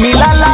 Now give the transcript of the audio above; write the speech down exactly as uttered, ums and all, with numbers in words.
मिला ला।